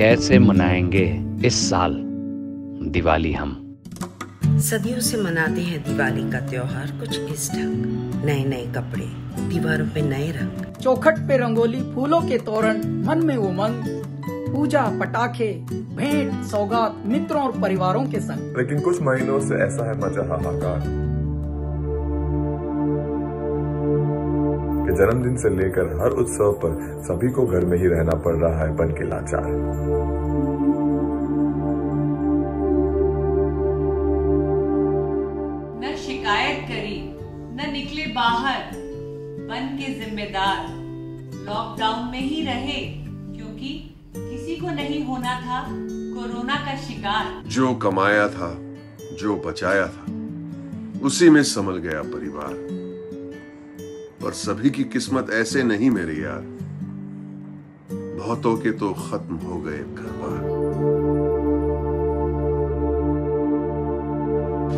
कैसे मनाएंगे इस साल दिवाली। हम सदियों से मनाते हैं दिवाली का त्योहार कुछ इस ढंग। नए नए कपड़े, दीवारों पे नए रंग, चौखट पे रंगोली, फूलों के तोरण, मन में उमंग, पूजा, पटाखे, भेंट, सौगात, मित्रों और परिवारों के संग। लेकिन कुछ महीनों से ऐसा है मचा हाहाकार कि जन्मदिन से लेकर हर उत्सव पर सभी को घर में ही रहना पड़ रहा है बन के लाचार। शिकायत करी न निकले बाहर, बन के जिम्मेदार लॉकडाउन में ही रहे, क्योंकि किसी को नहीं होना था कोरोना का शिकार। जो कमाया था, जो बचाया था, उसी में संभल गया परिवार। पर सभी की किस्मत ऐसे नहीं मेरे यार, बहुतों के तो खत्म हो गए घर बार।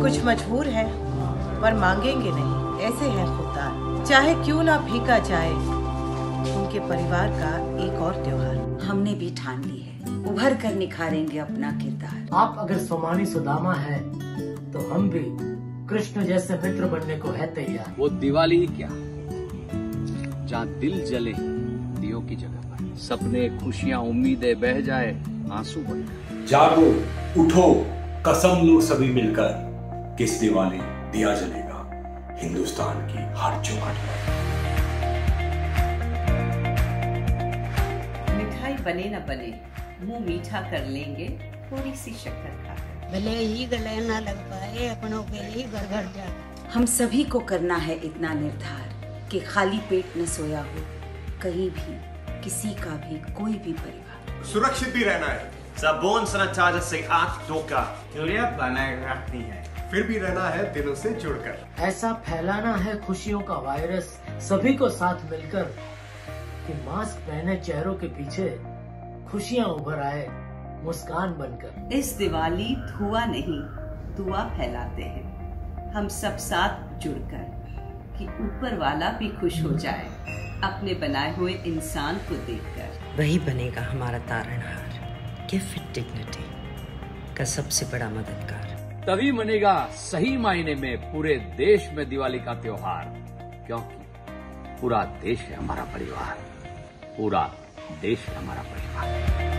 कुछ मजबूर है पर मांगेंगे नहीं, ऐसे हैं खुदार, चाहे क्यों ना भीगा जाए उनके परिवार का एक और त्योहार। हमने भी ठान ली है, उभर कर निखारेंगे अपना किरदार। आप अगर सोमानी सुदामा हैं, तो हम भी कृष्ण जैसे मित्र बनने को है तैयार। वो दिवाली ही क्या, जहाँ दिल जले दियो की जगह पर, सपने, खुशियाँ, उम्मीदें बह जाए, आंसू बन। जागो, उठो, कसम लो सभी मिलकर, किस दिवाली दिया जलेगा हिंदुस्तान की हर चौखट पर। मिठाई बने न बने, मुंह मीठा कर लेंगे थोड़ी सी शक्कर खाकर। भले ही गले न लग पाए, अपनों के लिए घर घर जाए। हम सभी को करना है इतना निर्धार कि खाली पेट न सोया हो कहीं भी, किसी का भी, कोई भी परिवार। सुरक्षित भी रहना है। साबुन सना से आंख धोखा चूलिया बनाए रखनी है, फिर भी रहना है दिलों से जुड़कर। ऐसा फैलाना है खुशियों का वायरस सभी को साथ मिलकर, कि मास्क पहने चेहरों के पीछे खुशियाँ उभर आए मुस्कान बनकर। इस दिवाली धुआं नहीं दुआ फैलाते हैं हम सब साथ जुड़कर, कि ऊपर वाला भी खुश हो जाए अपने बनाए हुए इंसान को देखकर। वही बनेगा हमारा तारणहार। गिव विद डिग्निटी का सबसे बड़ा मददगार। तभी मनेगा सही मायने में पूरे देश में दिवाली का त्योहार, क्योंकि पूरा देश है हमारा परिवार, पूरा देश है हमारा परिवार।